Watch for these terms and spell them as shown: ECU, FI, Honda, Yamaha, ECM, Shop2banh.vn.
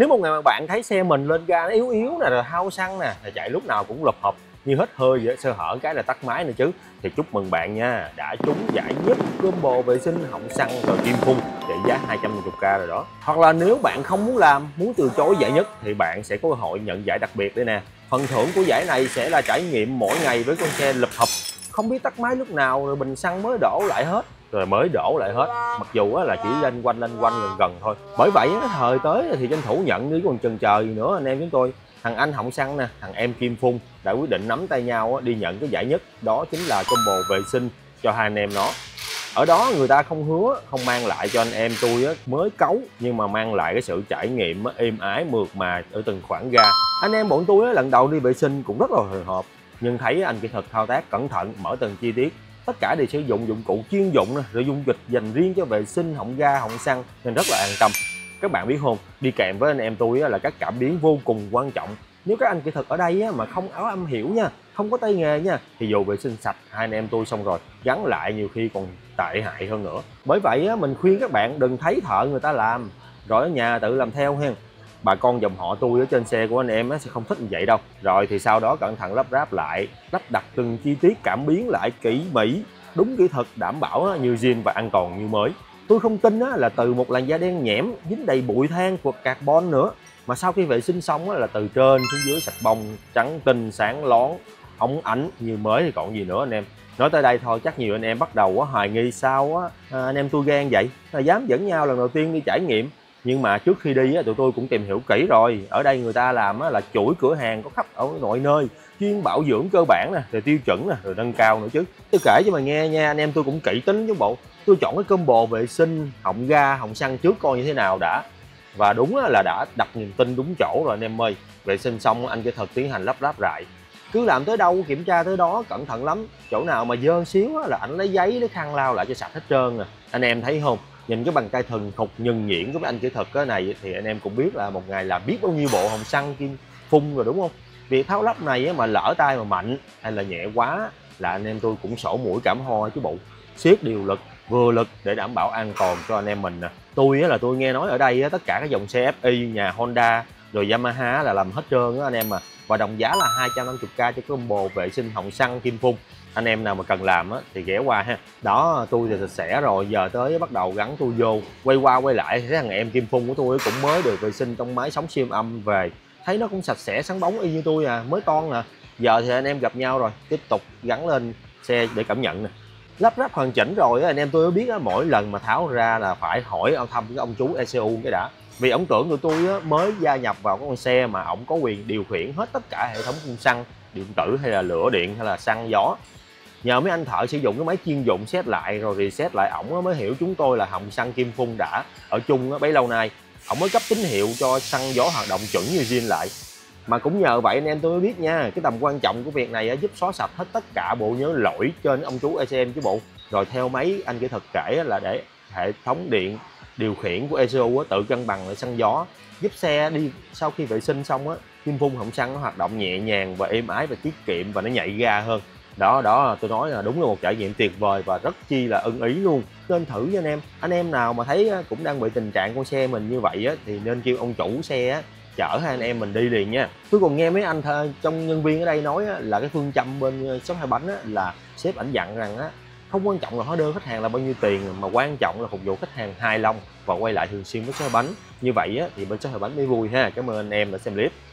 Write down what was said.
Nếu một ngày mà bạn thấy xe mình lên ga nó yếu nè, rồi hao xăng nè, là chạy lúc nào cũng lụp hụp như hết hơi vậy, sơ hở cái là tắt máy nữa chứ, thì chúc mừng bạn nha, đã trúng giải nhất combo vệ sinh hỏng xăng rồi kim phun trị giá 250k rồi đó. Hoặc là nếu bạn không muốn làm, muốn từ chối giải nhất thì bạn sẽ có cơ hội nhận giải đặc biệt đây nè. Phần thưởng của giải này sẽ là trải nghiệm mỗi ngày với con xe lụp hụp, không biết tắt máy lúc nào, rồi bình xăng mới đổ lại hết, mặc dù là chỉ lên quanh gần thôi. Bởi vậy thời tới thì tranh thủ nhận đi, còn chần chờ gì nữa anh em chúng tôi. Thằng anh hỏng xăng nè, thằng em kim phun đã quyết định nắm tay nhau đi nhận cái giải nhất, đó chính là combo vệ sinh cho hai anh em nó. Ở đó người ta không hứa, không mang lại cho anh em tôi mới cấu, nhưng mà mang lại cái sự trải nghiệm êm ái mượt mà ở từng khoảng ga. Anh em bọn tôi lần đầu đi vệ sinh cũng rất là hồi hộp, nhưng thấy anh kỹ thuật thao tác cẩn thận, mở từng chi tiết, tất cả đều sử dụng dụng cụ chuyên dụng, rồi dung dịch dành riêng cho vệ sinh hỏng ga hỏng xăng, nên rất là an tâm. Các bạn biết không, đi kèm với anh em tôi là các cảm biến vô cùng quan trọng. Nếu các anh kỹ thuật ở đây mà không áo âm hiểu nha, không có tay nghề nha, thì dù vệ sinh sạch hai anh em tôi xong rồi gắn lại nhiều khi còn tệ hại hơn nữa. Bởi vậy mình khuyên các bạn đừng thấy thợ người ta làm rồi ở nhà tự làm theo hen. Bà con dòng họ tôi ở trên xe của anh em sẽ không thích như vậy đâu. Rồi thì sau đó cẩn thận lắp ráp lại, lắp đặt từng chi tiết cảm biến lại kỹ mỹ, đúng kỹ thuật, đảm bảo như zin và an toàn như mới. Tôi không tin là từ một làn da đen nhẽm dính đầy bụi than của carbon nữa, mà sau khi vệ sinh xong là từ trên xuống dưới sạch bông, trắng tinh, sáng lón, óng ánh như mới thì còn gì nữa anh em. Nói tới đây thôi chắc nhiều anh em bắt đầu hoài nghi sao anh em tôi gan vậy, là dám dẫn nhau lần đầu tiên đi trải nghiệm. Nhưng mà trước khi đi tụi tôi cũng tìm hiểu kỹ rồi, ở đây người ta làm là chuỗi cửa hàng có khắp ở mọi nơi, chuyên bảo dưỡng cơ bản nè, rồi tiêu chuẩn nè, rồi nâng cao nữa chứ. Tôi kể cho mà nghe nha, anh em tôi cũng kỹ tính chứ bộ. Tôi chọn cái combo vệ sinh hỏng ga hỏng xăng trước coi như thế nào đã, và đúng là đã đặt niềm tin đúng chỗ rồi anh em ơi. Vệ sinh xong anh kỹ thuật tiến hành lắp ráp lại, cứ làm tới đâu kiểm tra tới đó, cẩn thận lắm, chỗ nào mà dơ xíu là ảnh lấy giấy lấy khăn lau lại cho sạch hết trơn nè. Anh em thấy không, nhìn cái bàn tay thuần thục nhân nhuyễn của mấy anh kỹ thuật cái này thì anh em cũng biết là một ngày làm biết bao nhiêu bộ hồng xăng kim phun rồi đúng không. Việc tháo lắp này mà lỡ tay mà mạnh hay là nhẹ quá là anh em tôi cũng sổ mũi cảm ho chứ bộ. Siết điều lực vừa lực để đảm bảo an toàn cho anh em mình nè. Tôi nghe nói ở đây tất cả các dòng xe FI nhà Honda rồi Yamaha là làm hết trơn đó anh em, mà và đồng giá là 250k cho combo vệ sinh hỏng xăng kim phun. Anh em nào mà cần làm thì ghé qua ha. Đó, tôi thì sạch sẽ rồi, giờ tới bắt đầu gắn tôi vô, quay qua quay lại thấy thằng em kim phun của tôi cũng mới được vệ sinh trong máy sóng siêu âm về, thấy nó cũng sạch sẽ sáng bóng y như tôi à, mới con nè. Giờ thì anh em gặp nhau rồi, tiếp tục gắn lên xe để cảm nhận nè. Lắp ráp hoàn chỉnh rồi anh em tôi mới biết mỗi lần mà tháo ra là phải hỏi thăm cái ông chú ECU cái đã, vì ổng tưởng tụi tôi mới gia nhập vào cái con xe mà ổng có quyền điều khiển hết tất cả hệ thống phun xăng điện tử hay là lửa điện hay là xăng gió. Nhờ mấy anh thợ sử dụng cái máy chuyên dụng set lại rồi reset lại, ổng mới hiểu chúng tôi là hồng xăng kim phun đã ở chung bấy lâu nay, ổng mới cấp tín hiệu cho xăng gió hoạt động chuẩn như zin lại. Mà cũng nhờ vậy anh em tôi mới biết nha, cái tầm quan trọng của việc này giúp xóa sạch hết tất cả bộ nhớ lỗi trên ông chú ECM chứ bộ. Rồi theo mấy anh kỹ thuật kể là để hệ thống điện điều khiển của ECU tự cân bằng lại xăng gió, giúp xe đi sau khi vệ sinh xong kim phun hỏng xăng nó hoạt động nhẹ nhàng và êm ái và tiết kiệm, và nó nhạy ga hơn. Đó tôi nói là đúng là một trải nghiệm tuyệt vời và rất chi là ưng ý luôn. Nên thử cho anh em. Anh em nào mà thấy cũng đang bị tình trạng con xe mình như vậy thì nên kêu ông chủ xe chở hai anh em mình đi liền nha. Tôi còn nghe mấy anh trong nhân viên ở đây nói là cái phương châm bên Shop2banh là sếp ảnh dặn rằng không quan trọng là hóa đơn khách hàng là bao nhiêu tiền, mà quan trọng là phục vụ khách hàng hài lòng và quay lại thường xuyên với Shop2banh. Như vậy thì bên Shop2banh mới vui ha. Cảm ơn anh em đã xem clip.